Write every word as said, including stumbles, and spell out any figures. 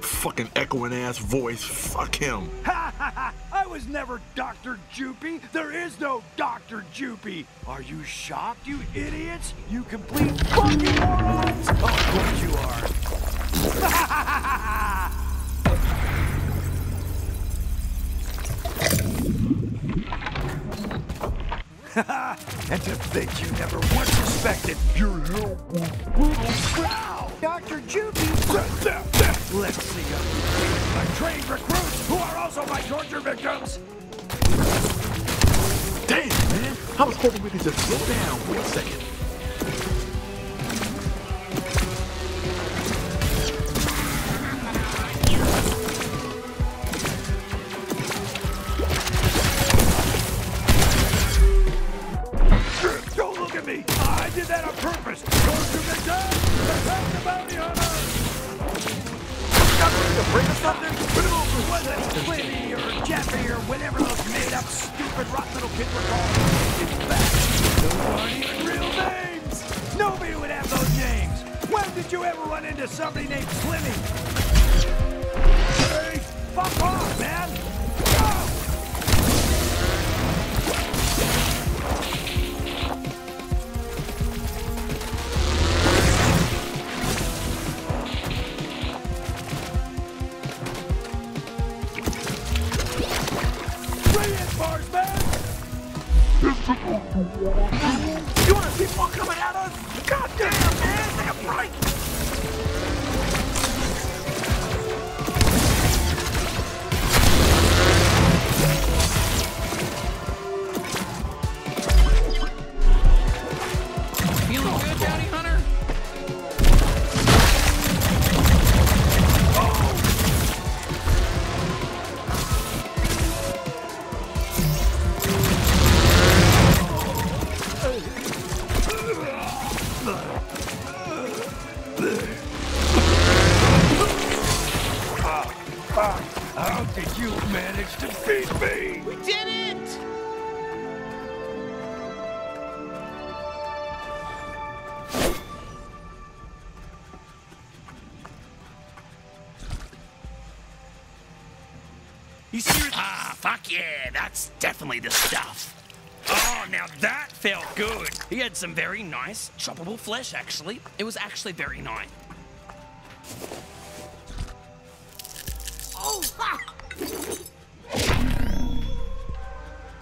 Fucking echoing ass voice. Fuck him. Ha ha ha! I was never Doctor Joopy. There is no Doctor Joopy. Are you shocked, you idiots? You complete fucking morons! Of course you are. Ha ha ha ha! And to think you never was respected, you're no little wow. Doctor Joopy! Let's see you. My trained recruits, who are also my torture victims! Damn, man! I was hoping we could just slow down for a second. Definitely the stuff. Oh, now that felt good. He had some very nice choppable flesh, actually. It was actually very nice.